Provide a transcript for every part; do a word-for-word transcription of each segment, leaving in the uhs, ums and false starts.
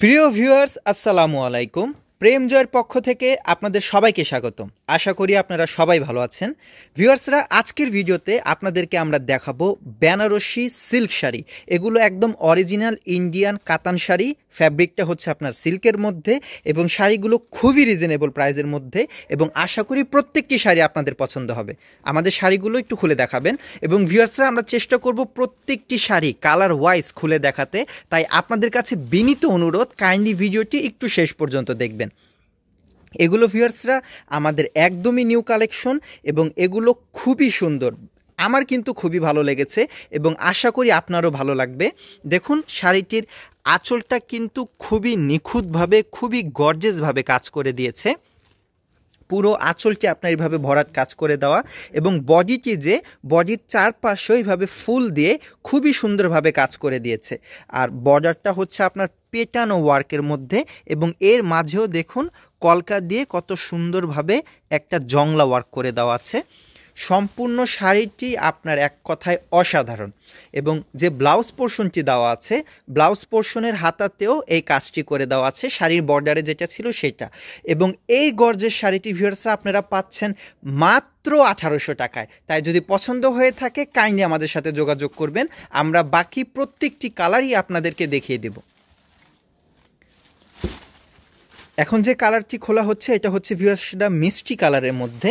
প্রিয় ভিউয়ার্স আসসালামু আলাইকুম প্রেমজয়ের পক্ষ থেকে আপনাদের সবাইকে স্বাগতম আশা করি আপনারা সবাই ভালো আছেন ভিউয়ার্সরা আজকের ভিডিওতে আপনাদেরকে আমরা দেখাবো বেনারসি সিল্ক শাড়ি এগুলো একদম অরিজিনাল ইন্ডিয়ান কাতান শাড়ি ফ্যাব্রিকটা হচ্ছে আপনার সিল্কের মধ্যে এবং শাড়িগুলো খুবই রিজনেবল প্রাইসের মধ্যে এবং আশা করি প্রত্যেকটি শাড়ি আপনাদের পছন্দ হবে আমাদের শাড়িগুলো একটু খুলে দেখাবেন এবং ভিউয়ার্সরা আমরা চেষ্টা করব প্রত্যেকটি শাড়ি কালার ওয়াইজ খুলে দেখাতে তাই আপনাদের কাছে বিনীত অনুরোধ কাইন্ডলি ভিডিওটি একটু শেষ পর্যন্ত দেখবেন এগুলো ভিউয়ার্সরা আমাদের একদমই নিউ কালেকশন এবং এগুলো খুবই সুন্দর আমার কিন্তু খুবই ভালো লেগেছে এবং আশা করি আপনারও ভালো লাগবে দেখুন শাড়িটির আঁচলটা কিন্তু খুবই নিখুঁতভাবে খুবই গর্জিয়াসভাবে কাজ করে দিয়েছে পুরো আঁচলটি আপনার এইভাবে ভরাট কাজ করে দেওয়া এবং বডিটি যে বডির চারপাশে এইভাবে ফুল দিয়ে খুবই সুন্দরভাবে কাজ করে দিয়েছে আর বর্ডারটা হচ্ছে আপনার পেটানো ওয়ার্কের মধ্যে এবং এর মাঝেও দেখুন কলকা দিয়ে কত সুন্দরভাবে একটা জংলা ওয়ার্ক করে দেওয়া আছে সম্পূর্ণ শাড়িটি আপনার এক কথায় অসাধারণ এবং যে ব্লাউজ পোর্শনটি দেওয়া আছে ব্লাউজ পোর্শনের হাতাতেও এই কাজটি করে দেওয়া আছে শাড়ির বর্ডারে যেটা ছিল সেটা এবং এই গর্জের শাড়িটি ভিউয়ার্সরা আপনারা পাচ্ছেন মাত্র আঠারোশো টাকায় তাই যদি পছন্দ হয়ে থাকে কাইন্ডলি আমাদের সাথে যোগাযোগ করবেন আমরা বাকি প্রত্যেকটি কালারই আপনাদেরকে দেখিয়ে দেব এখন যে কালারটি খোলা হচ্ছে এটা হচ্ছে ভিউয়ার্সরা মিষ্টি কালারের মধ্যে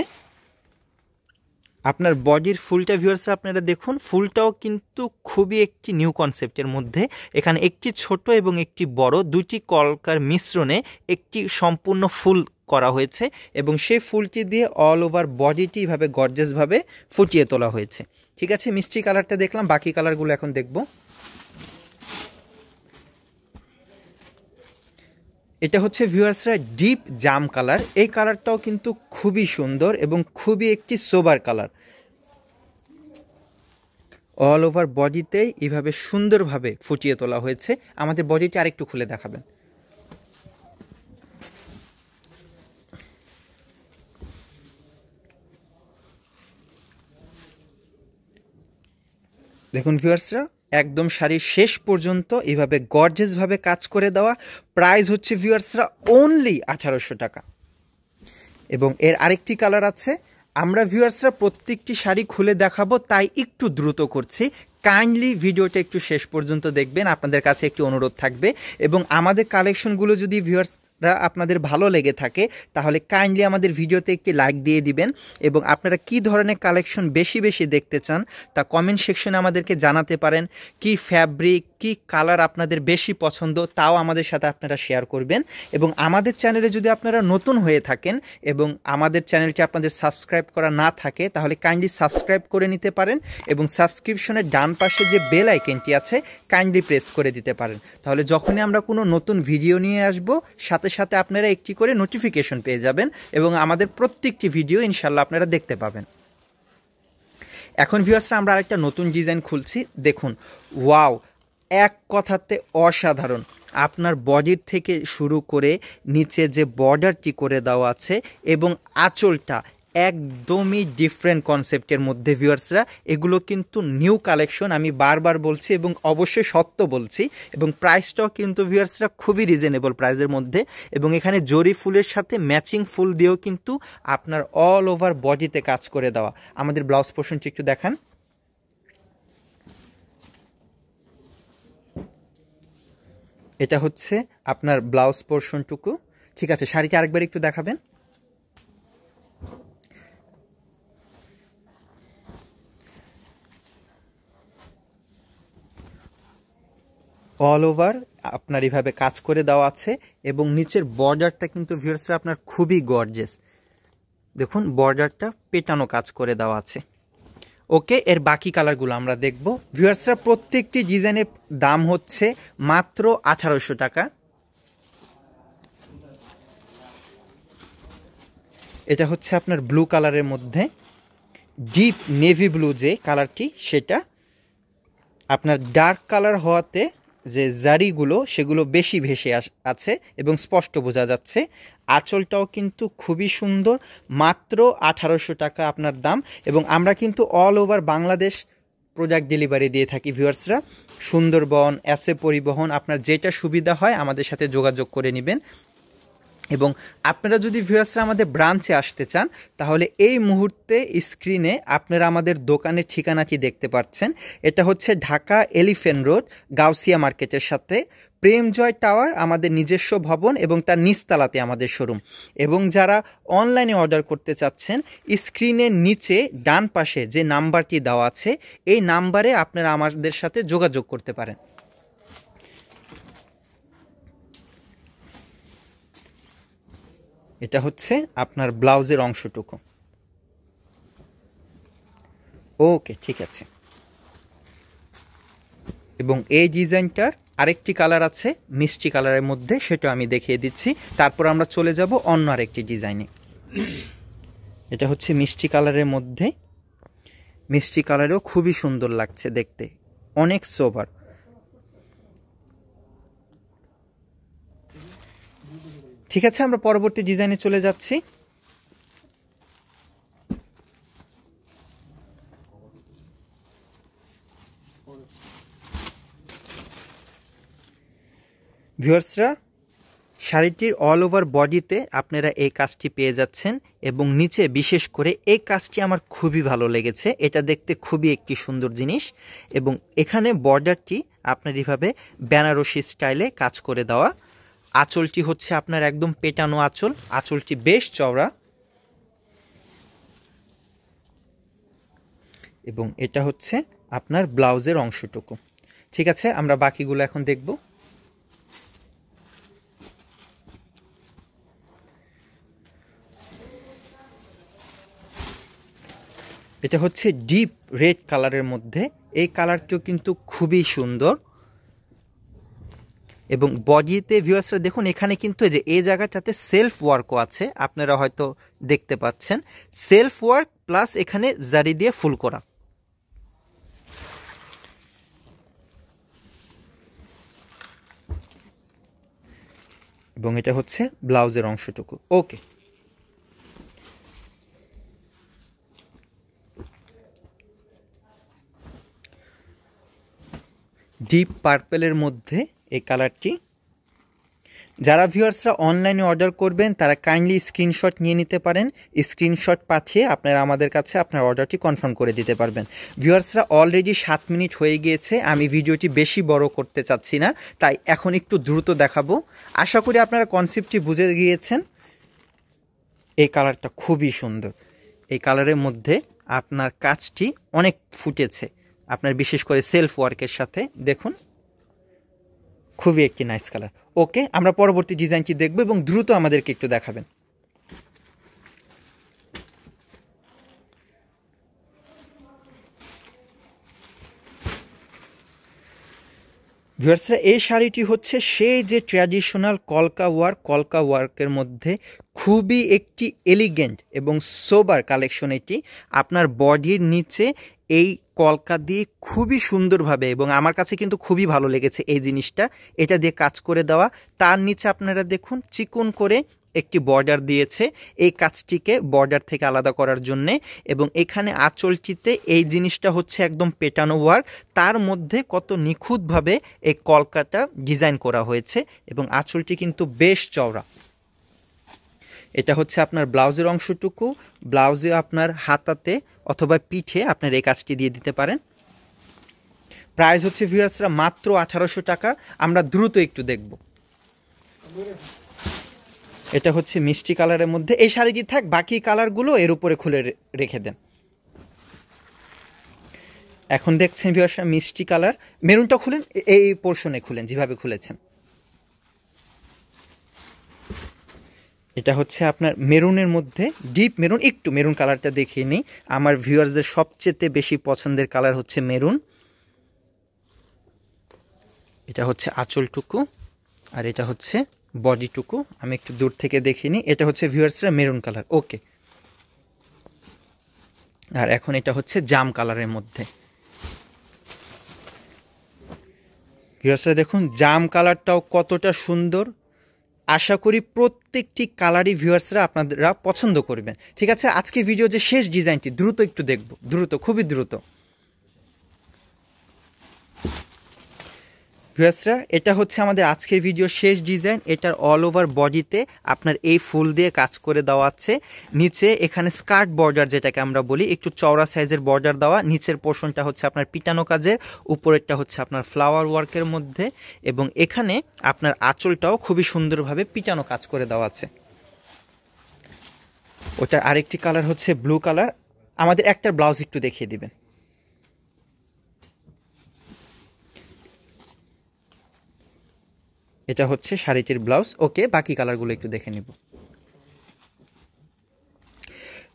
আপনার বডির ফুলটা ভিউয়ার্সরা আপনারা দেখুন ফুলটাও কিন্তু খুবই একটি নিউ কনসেপ্টের মধ্যে এখানে একটি ছোট এবং একটি বড় দুটি কলকার মিশ্রণে একটি সম্পূর্ণ ফুল করা হয়েছে এবং সেই ফুলটি দিয়ে অল ওভার বডিটি এভাবে গর্জিয়াসভাবে ফুটিয়ে তোলা হয়েছে ঠিক আছে মিষ্টি কালারটা দেখলাম বাকি কালারগুলো এখন দেখব এটা হচ্ছে ভিউয়ার্সরা ডিপ জাম কালার এই কালারটাও কিন্তু খুবই সুন্দর এবং খুবই একটি সোবার কালার অল ওভার বডিতেই এইভাবে সুন্দরভাবে ফুটিয়ে তোলা হয়েছে আমাদের বডিটি আরেকটু খুলে দেখাবেন দেখুন ভিউয়ার্সরা একদম শাড়ির শেষ পর্যন্ত এইভাবে গর্জিয়াসভাবে কাজ করে দেওয়া প্রাইস হচ্ছে ভিউয়ার্সরা অনলি আঠারোশো টাকা এবং এর আরেকটি কালার আছে আমরা ভিউয়ার্সরা প্রত্যেকটি শাড়ি খুলে দেখাবো তাই একটু দ্রুত করছি কাইন্ডলি ভিডিওটা একটু শেষ পর্যন্ত দেখবেন আপনাদের কাছে একটি অনুরোধ থাকবে এবং আমাদের কালেকশনগুলো যদি ভিউয়ার্স রা আপনাদের ভালো লেগে থাকে তাহলে কাইন্ডলি আমাদের ভিডিওতে একটি লাইক দিয়ে দিবেন এবং আপনারা কি ধরনের কালেকশন বেশি বেশি দেখতে চান তা কমেন্ট সেকশনে আমাদেরকে জানাতে পারেন কি ফ্যাব্রিক কি কালার আপনাদের বেশি পছন্দ তাও আমাদের সাথে আপনারা শেয়ার করবেন এবং আমাদের চ্যানেলে যদি আপনারা নতুন হয়ে থাকেন এবং আমাদের চ্যানেলটি আপনাদের সাবস্ক্রাইব করা না থাকে তাহলে কাইন্ডলি সাবস্ক্রাইব করে নিতে পারেন এবং সাবস্ক্রিপশনের ডান পাশে যে বেল আইকনটি আছে কাইন্ডলি প্রেস করে দিতে পারেন তাহলে যখনই আমরা কোনো নতুন ভিডিও নিয়ে আসবো সাথে সাথে আপনারা একটি করে নোটিফিকেশন পেয়ে যাবেন এবং আমাদের প্রত্যেকটি ভিডিও ইনশাল্লাহ আপনারা দেখতে পাবেন এখন ভিউয়ার্স আমরা আরেকটা নতুন ডিজাইন খুলছি দেখুন ওয়াও এক কথাতে অসাধারণ আপনার বডির থেকে শুরু করে নিচে যে বর্ডারটি করে দেওয়া আছে এবং আঁচলটা একদমই ডিফারেন্ট কনসেপ্টের মধ্যে ভিউয়ার্সরা এগুলো কিন্তু নিউ কালেকশন আমি বারবার বলছি এবং অবশ্যই সত্য বলছি এবং প্রাইসটাও কিন্তু ভিউয়ার্সরা খুবই রিজনেবল প্রাইসের মধ্যে এবং এখানে জরি ফুলের সাথে ম্যাচিং ফুল দিয়েও কিন্তু আপনার অল ওভার বডিতে কাজ করে দেওয়া আমাদের ব্লাউজ পোর্শনটি একটু দেখান এটা হচ্ছে আপনার ব্লাউজ পোর্শনটুকু ঠিক আছে শাড়িটি আরেকবার একটু দেখাবেন অল ওভার আপনার এইভাবে কাজ করে দেওয়া আছে এবং নিচের বর্ডারটা কিন্তু ভিউয়ার্সরা আপনার খুবই গর্জিয়াস দেখুন বর্ডারটা পেটানো কাজ করে দেওয়া আছে ওকে এর বাকি কালারগুলো আমরা দেখব ভিউয়ার্সরা প্রত্যেকটি ডিজাইনের দাম হচ্ছে মাত্র আঠারোশো টাকা এটা হচ্ছে আপনার ব্লু কালারের মধ্যে ডিপ নেভি ব্লু যে কালারটি সেটা আপনার ডার্ক কালার হওয়াতে যে জারিগুলো সেগুলো বেশি ভেসে আছে এবং স্পষ্ট বোঝা যাচ্ছে আঁচলটাও কিন্তু খুবই সুন্দর মাত্র আঠারোশো টাকা আপনার দাম এবং আমরা কিন্তু all over Bangladesh product delivery दिए थाकि भिउयार्सरा सुंदरबन एसे परिवहन आपनार जेटा सुविधा हय आमादेर साथे जोगाजोग करे नेबेन। এবং আপনারা যদি ভিউয়ার্সরা আমাদের ব্রাঞ্চে আসতে চান তাহলে এই মুহূর্তে স্ক্রিনে আপনারা আমাদের দোকানের ঠিকানাটি দেখতে পাচ্ছেন। এটা হচ্ছে ঢাকা এলিফ্যান্ট রোড গাউসিয়া মার্কেটের সাথে প্রেমজয় টাওয়ার, আমাদের নিজস্ব ভবন এবং তার নিচতলাতে আমাদের শোরুম। এবং যারা অনলাইনে অর্ডার করতে চাচ্ছেন স্ক্রিনের নিচে ডান পাশে যে নাম্বারটি দেওয়া আছে এই নাম্বারে আপনারা আমাদের সাথে যোগাযোগ করতে পারেন। এটা হচ্ছে আপনার ব্লাউজের অংশটুকু। ওকে, ঠিক আছে। এবং এই ডিজাইনটার আরেকটি কালার আছে মিষ্টি কালারের মধ্যে, সেটা আমি দেখিয়ে দিচ্ছি। তারপর আমরা চলে যাব অন্য আরেকটি ডিজাইনে। এটা হচ্ছে মিষ্টি কালারের মধ্যে, মিষ্টি কালারেও খুবই সুন্দর লাগছে দেখতে, অনেক সোবার। ঠিক আছে, আমরা পরবর্তী ডিজাইনে চলে যাচ্ছি। ভিউয়ার্সরা শাড়িটির অল ওভার বডিতে আপনারা এই কাজটি পেয়ে যাচ্ছেন এবং নিচে বিশেষ করে এই কাজটি আমার খুবই ভালো লেগেছে, এটা দেখতে খুবই একটি সুন্দর জিনিস। এবং এখানে বর্ডারটি আপনার এইভাবে বেনারসি স্টাইলে কাজ করে দেওয়া, আঁচলটি হচ্ছে আপনার একদম পেটানো আঁচল, আঁচলটি বেশ চওড়া। এবং এটা হচ্ছে আপনার ব্লাউজের অংশটুকু। ঠিক আছে, আমরা বাকিগুলো এখন দেখব। এটা হচ্ছে ডিপ রেড কালারের মধ্যে, এই কালারটিও কিন্তু খুবই সুন্দর। এবং বডিতে ভিউয়ার্সরা দেখুন এখানে কিন্তু এই যে এই জায়গাটাতে সেলফ ওয়ার্কও আছে, আপনারা হয়তো দেখতে পাচ্ছেন সেলফ ওয়ার্ক প্লাস এখানে জারি দিয়ে ফুল করা। এবং এটা হচ্ছে ব্লাউজের অংশটুকু। ওকে, ডিপ পার্পলের মধ্যে এই কালারটি। যারা ভিউয়ার্সরা অনলাইনে অর্ডার করবেন তারা কাইন্ডলি স্ক্রিনশট নিয়ে নিতে পারেন, স্ক্রিনশট পাঠিয়ে আপনারা আমাদের কাছে আপনার অর্ডারটি কনফার্ম করে দিতে পারবেন। ভিউয়ার্সরা অলরেডি সাত মিনিট হয়ে গিয়েছে, আমি ভিডিওটি বেশি বড় করতে চাচ্ছি না, তাই এখন একটু দ্রুত দেখাবো। আশা করি আপনারা কনসেপ্টটি বুঝে গিয়েছেন। এই কালারটা খুবই সুন্দর, এই কালারের মধ্যে আপনার কাজটি অনেক ফুটেছে, আপনার বিশেষ করে সেলফ ওয়ার্কের সাথে দেখুন খুবই একটি নাইস কালার। ওকে, আমরা পরবর্তী ডিজাইনটি দেখব এবং দ্রুত আমাদেরকে একটু দেখাবেন। ভিউয়ার্সরা এই শাড়িটি হচ্ছে সেই যে ট্র্যাডিশনাল কলকা ওয়ার্ক, কলকা ওয়ার্কের মধ্যে খুবই একটি এলিগেন্ট এবং সোবার কালেকশন। এটি আপনার বডির নিচে এই কলকা দিয়ে খুবই সুন্দরভাবে, এবং আমার কাছে কিন্তু খুবই ভালো লেগেছে এই জিনিসটা, এটা দিয়ে কাজ করে দেওয়া। তার নিচে আপনারা দেখুন চিকন করে একটি বর্ডার দিয়েছে এই কাজটিকে বর্ডার থেকে আলাদা করার জন্যে। এবং এখানে আঁচলটিতে এই জিনিসটা হচ্ছে একদম পেটানো ওয়ার্ক, তার মধ্যে কত নিখুঁতভাবে এই কলকাটা ডিজাইন করা হয়েছে এবং আঁচলটি কিন্তু বেশ চওড়া। এটা হচ্ছে আপনার ব্লাউজের অংশটুকু, ব্লাউজে আপনার হাতাতে অথবা পিঠে আপনার এই কাজটি দিয়ে দিতে পারেন। প্রাইস হচ্ছে ভিউয়ার্সরা মাত্র আঠারোশো টাকা। আমরা দ্রুত একটু দেখব। এটা হচ্ছে মিষ্টি কালারের মধ্যে, এই শাড়িটি থাক, বাকি কালারগুলো এর উপরে খুলে রেখে দেন। এখন দেখছেন ভিউয়ার্সরা মিষ্টি কালার, মেরুনটা খুলেন, এই পোর্শনে খুলেন যেভাবে খুলেছেন। এটা হচ্ছে আপনার মেরুনের মধ্যে ডিপ মেরুন, একটু মেরুন কালারটা দেখিয়ে নিই, আমার ভিউয়ার্সদের সবচেয়ে বেশি পছন্দের কালার হচ্ছে মেরুন। এটা হচ্ছে আঁচলটুকু আর এটা হচ্ছে বডিটুকু, আমি একটু দূর থেকে দেখিয়ে নিই। এটা হচ্ছে ভিউয়ার্সরা মেরুন কালার। ওকে, আর এখন এটা হচ্ছে জাম কালারের মধ্যে। ভিউয়ার্সরা দেখুন জাম কালারটাও কতটা সুন্দর। আশা করি প্রত্যেকটি কালারই ভিউয়ার্সরা আপনারা পছন্দ করবেন। ঠিক আছে, আজকের ভিডিও যে শেষ ডিজাইনটি দ্রুত একটু দেখব, দ্রুত খুবই দ্রুত। ভিউয়ার্সরা এটা হচ্ছে আমাদের আজকের ভিডিও শেষ ডিজাইন। এটার অল ওভার বডিতে আপনার এই ফুল দিয়ে কাজ করে দেওয়া আছে। নিচে এখানে স্কার্ট বর্ডার যেটাকে আমরা বলি একটু চওড়া সাইজের বর্ডার দেওয়া, নিচের পোর্শনটা হচ্ছে আপনার পিটানো কাজের, উপরেরটা হচ্ছে আপনার ফ্লাওয়ার ওয়ার্কের মধ্যে, এবং এখানে আপনার আঁচলটাও খুবই সুন্দরভাবে পিটানো কাজ করে দেওয়া আছে। ওটার আরেকটি কালার হচ্ছে ব্লু কালার। আমাদের একটার ব্লাউজ একটু দেখিয়ে দিবেন। এটা হচ্ছে শাড়িটির ব্লাউজ। ওকে, বাকি কালারগুলো একটু দেখে নিব।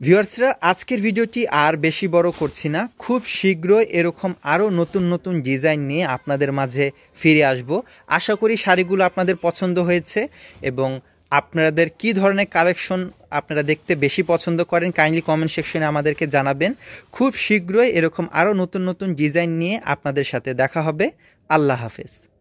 ভিউয়ার্সরা আজকের ভিডিওটি আর বেশি বড় করছি না, খুব শীঘ্রই এরকম আরও নতুন নতুন ডিজাইন নিয়ে আপনাদের মাঝে ফিরে আসব। আশা করি শাড়িগুলো আপনাদের পছন্দ হয়েছে, এবং আপনাদের কি ধরনের কালেকশন আপনারা দেখতে বেশি পছন্দ করেন কাইন্ডলি কমেন্ট সেকশনে আমাদেরকে জানাবেন। খুব শীঘ্রই এরকম আরও নতুন নতুন ডিজাইন নিয়ে আপনাদের সাথে দেখা হবে। আল্লাহ হাফেজ।